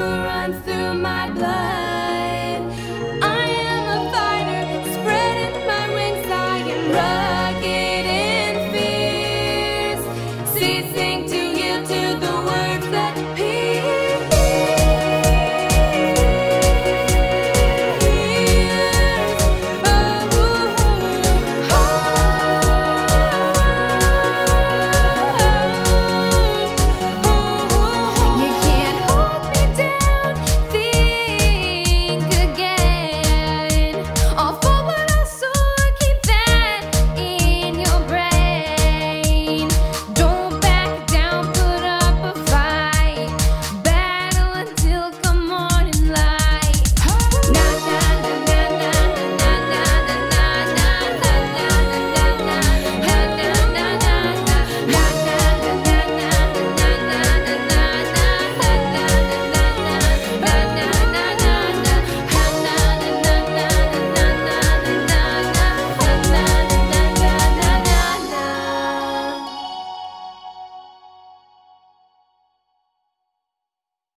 Runs through my blood.